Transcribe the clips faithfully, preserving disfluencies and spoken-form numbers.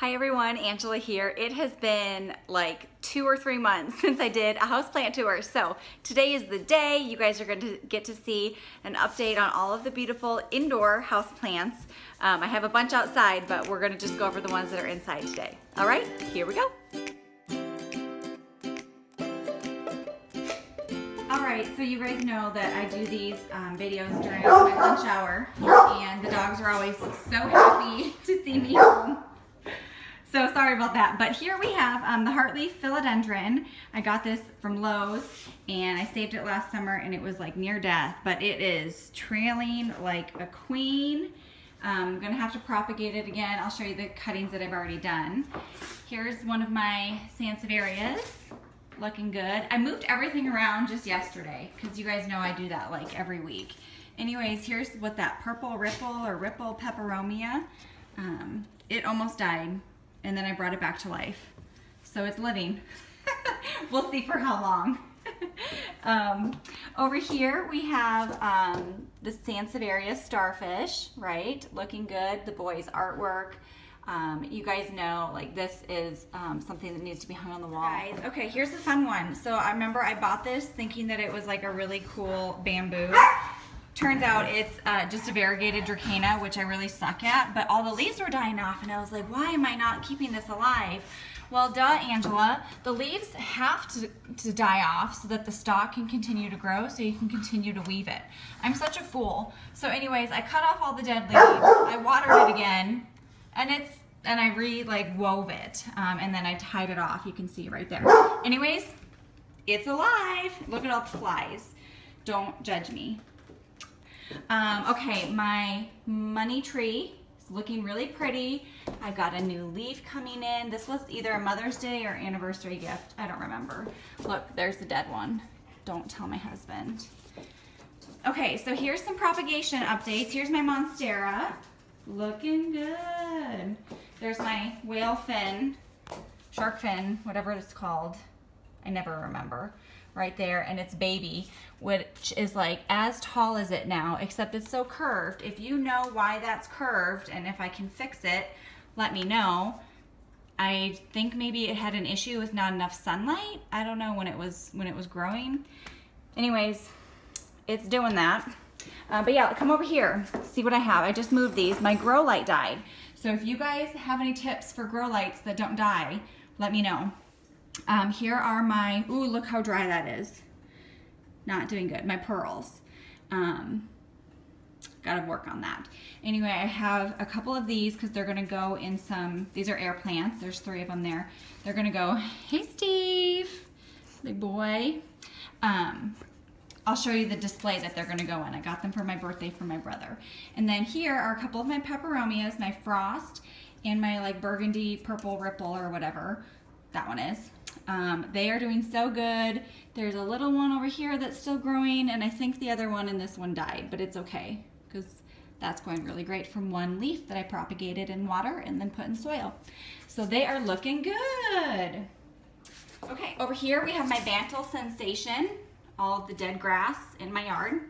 Hi everyone, Angela here. It has been like two or three months since I did a houseplant tour. So today is the day. You guys are going to get to see an update on all of the beautiful indoor houseplants. Um, I have a bunch outside, but we're going to just go over the ones that are inside today. All right, here we go. All right, so you guys know that I do these um, videos during my lunch hour, and the dogs are always so happy to see me home. So sorry about that, but here we have um, the heartleaf philodendron. I got this from Lowe's, and I saved it last summer, and it was like near death, but it is trailing like a queen. Um, I'm gonna have to propagate it again. I'll show you the cuttings that I've already done. Here's one of my Sansevierias, looking good. I moved everything around just yesterday, because you guys know I do that like every week. Anyways, here's what that purple ripple or ripple peperomia, um, it almost died. And then I brought it back to life. So it's living. We'll see for how long. um, over here we have um, the Sansevieria starfish, right? Looking good, the boys' artwork. Um, you guys know, like, this is um, something that needs to be hung on the wall. Guys, okay, here's a fun one. So I remember I bought this thinking that it was like a really cool bamboo. Turns out it's uh, just a variegated Dracaena, which I really suck at, but all the leaves were dying off, and I was like, why am I not keeping this alive? Well, duh, Angela, the leaves have to, to die off so that the stalk can continue to grow so you can continue to weave it. I'm such a fool. So anyways, I cut off all the dead leaves, I watered it again, and it's and I re like wove it, um, and then I tied it off. You can see right there. Anyways, it's alive. Look at all the flies. Don't judge me. Um, okay, my money tree is looking really pretty. I've got a new leaf coming in. This was either a Mother's Day or anniversary gift. I don't remember. Look, there's the dead one. Don't tell my husband. Okay, so here's some propagation updates. Here's my Monstera. Looking good. There's my whale fin, shark fin, whatever it's called. I never remember. Right there, and it's baby, which is like as tall as it now, except it's so curved. If you know why that's curved and if I can fix it, let me know. I think maybe it had an issue with not enough sunlight. I don't know when it was when it was growing. Anyways, it's doing that. Uh, but yeah, come over here, see what I have. I just moved these. My grow light died. So if you guys have any tips for grow lights that don't die, let me know. Um, here are my, ooh, look how dry that is. Not doing good. My pearls. Um, gotta work on that. Anyway, I have a couple of these because they're going to go in some, these are air plants. There's three of them there. They're going to go, hey, Steve, big boy. Um, I'll show you the display that they're going to go in. I got them for my birthday from my brother. And then here are a couple of my peperomias, my frost, and my like burgundy purple ripple or whatever that one is. Um, they are doing so good. There's a little one over here that's still growing, and I think the other one and this one died, but it's okay because that's going really great from one leaf that I propagated in water and then put in soil. So they are looking good. Okay, over here we have my Bantle Sensation, all of the dead grass in my yard.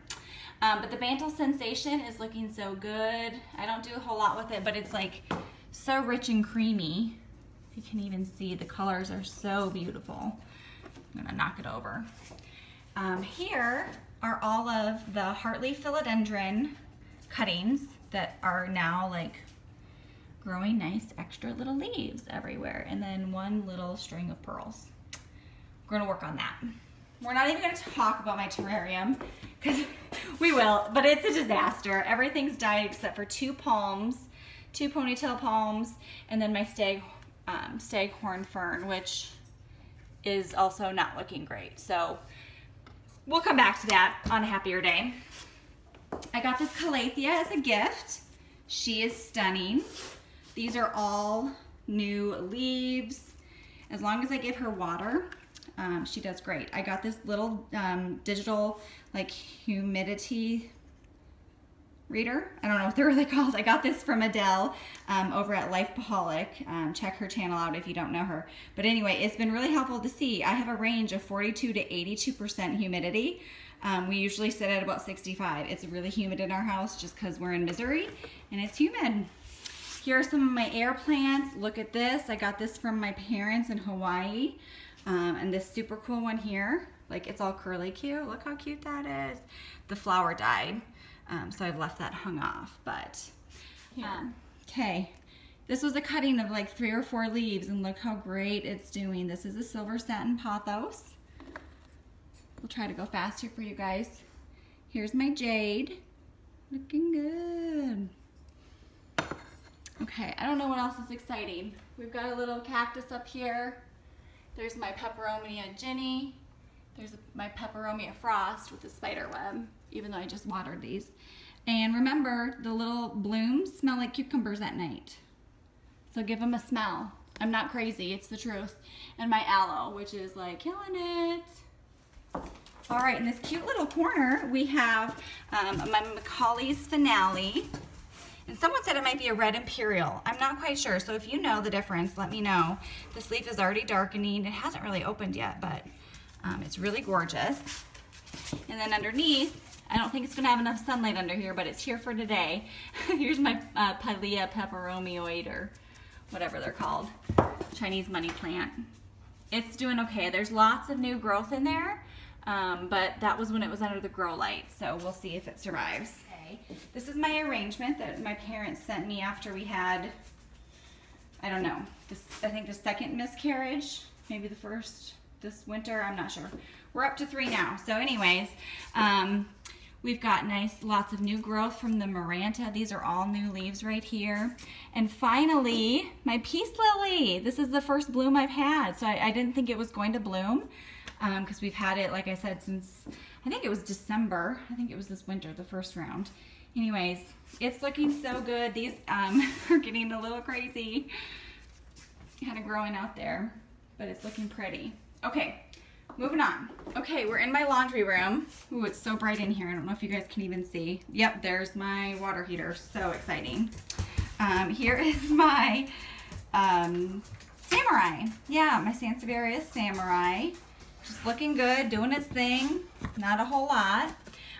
Um, but the Bantle Sensation is looking so good. I don't do a whole lot with it, but it's like so rich and creamy. You can even see the colors are so beautiful. I'm gonna knock it over. Um, here are all of the heartleaf philodendron cuttings that are now like growing nice extra little leaves everywhere, and then one little string of pearls. We're gonna work on that. We're not even gonna talk about my terrarium because we will, but it's a disaster. Everything's died except for two palms, two ponytail palms, and then my stag. Um, staghorn fern, which is also not looking great. So we'll come back to that on a happier day. I got this Calathea as a gift. She is stunning. These are all new leaves. As long as I give her water, um, she does great. I got this little um, digital like humidity reader. I don't know what they're really called. I got this from Adele um, over at Lifepaholic. Um, check her channel out if you don't know her. But anyway, it's been really helpful to see. I have a range of forty-two to eighty-two percent humidity. Um, we usually sit at about sixty-five. It's really humid in our house just because we're in Missouri and it's humid. Here are some of my air plants. Look at this. I got this from my parents in Hawaii. Um, and this super cool one here. Like, it's all curly cute. Look how cute that is. The flower died. Um, so I've left that hung off. But, yeah. Okay. This was a cutting of like three or four leaves. And look how great it's doing. This is a silver satin pothos. We'll try to go fast here for you guys. Here's my jade. Looking good. Okay, I don't know what else is exciting. We've got a little cactus up here. There's my Peperomia Ginny. There's my Peperomia Frost with the spider web, even though I just watered these. And remember, the little blooms smell like cucumbers at night. So give them a smell. I'm not crazy, it's the truth. And my aloe, which is like killing it. All right, in this cute little corner, we have um, my Macaulay's Finale. And someone said it might be a red imperial. I'm not quite sure, so if you know the difference, let me know. This leaf is already darkening. It hasn't really opened yet, but um, it's really gorgeous. And then underneath, I don't think it's gonna have enough sunlight under here, but it's here for today. Here's my uh, Pilea peperomioid, or whatever they're called, Chinese money plant. It's doing okay. There's lots of new growth in there, um, but that was when it was under the grow light, so we'll see if it survives. This is my arrangement that my parents sent me after we had, I don't know, this, I think the second miscarriage, maybe the first this winter, I'm not sure. We're up to three now. So anyways, um, we've got nice, lots of new growth from the Maranta. These are all new leaves right here. And finally, my peace lily. This is the first bloom I've had. So I, I didn't think it was going to bloom because um, we've had it, like I said, since I think it was December. I think it was this winter, the first round. Anyways, it's looking so good. These um, are getting a little crazy, kind of growing out there, but it's looking pretty. Okay, moving on. Okay, we're in my laundry room. Ooh, it's so bright in here. I don't know if you guys can even see. Yep, there's my water heater. So exciting. Um, here is my um, samurai. Yeah, my Sansevieria samurai. Just looking good, doing its thing. Not a whole lot.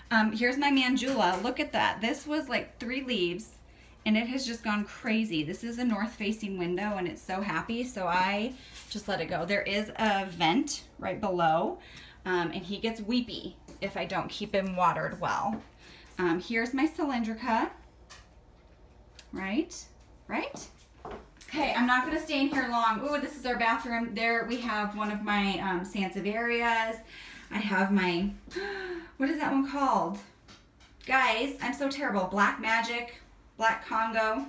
Um, here's my Manjula. Look at that. This was like three leaves, and it has just gone crazy. This is a north-facing window, and it's so happy, so I just let it go. There is a vent right below, um, and he gets weepy if I don't keep him watered well. Um, here's my Cylindrica. Right? Right? Okay, I'm not gonna stay in here long. Ooh, this is our bathroom. There we have one of my um, Sansevierias. I have my, what is that one called? Guys, I'm so terrible. Black Magic, Black Congo.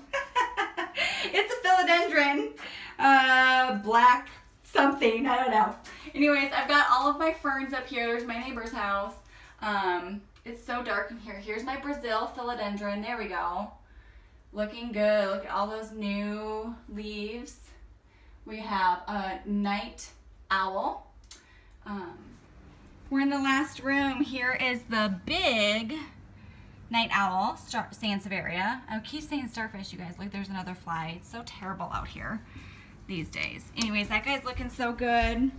It's a philodendron. Uh, black something, I don't know. Anyways, I've got all of my ferns up here. There's my neighbor's house. Um, it's so dark in here. Here's my Brazil philodendron, there we go. Looking good. Look at all those new leaves. We have a night owl. Um, we're in the last room. Here is the big night owl, Sansevieria. I keep saying starfish, you guys. Look, there's another fly. It's so terrible out here these days. Anyways, that guy's looking so good.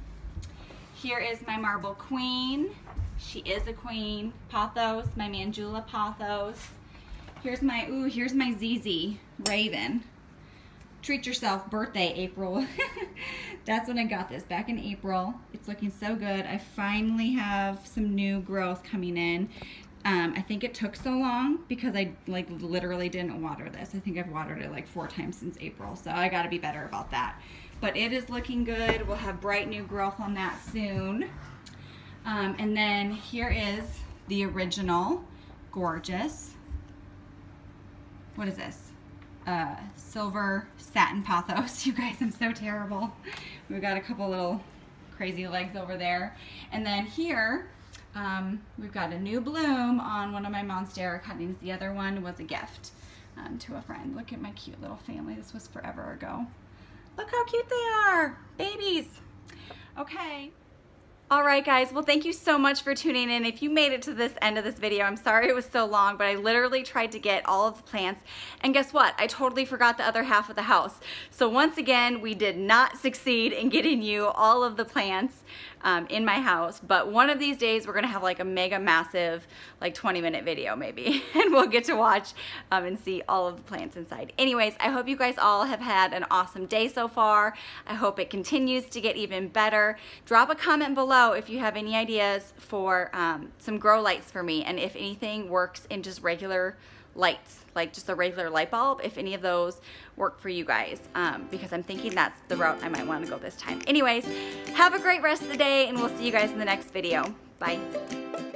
Here is my marble queen. She is a queen. Pothos, my Manjula Pothos. Here's my, ooh, here's my Z Z Raven. Treat yourself, birthday, April. That's when I got this, back in April. It's looking so good. I finally have some new growth coming in. Um, I think it took so long because I like literally didn't water this. I think I've watered it like four times since April, so I gotta be better about that. But it is looking good. We'll have bright new growth on that soon. Um, and then here is the original, gorgeous. What is this? Uh, silver satin pothos. You guys, I'm so terrible. We've got a couple little crazy legs over there. And then here, um, we've got a new bloom on one of my Monstera cuttings. The other one was a gift um, to a friend. Look at my cute little family. This was forever ago. Look how cute they are. Babies. Okay. All right, guys, well, thank you so much for tuning in. If you made it to this end of this video, I'm sorry it was so long, but I literally tried to get all of the plants, and guess what? I totally forgot the other half of the house. So once again, we did not succeed in getting you all of the plants um, in my house, but one of these days, we're gonna have like a mega massive, like twenty minute video maybe, and we'll get to watch um, and see all of the plants inside. Anyways, I hope you guys all have had an awesome day so far. I hope it continues to get even better. Drop a comment below if you have any ideas for um, some grow lights for me, and if anything works in just regular lights, like just a regular light bulb, if any of those work for you guys, um, because I'm thinking that's the route I might want to go this time. Anyways, have a great rest of the day, and we'll see you guys in the next video. Bye.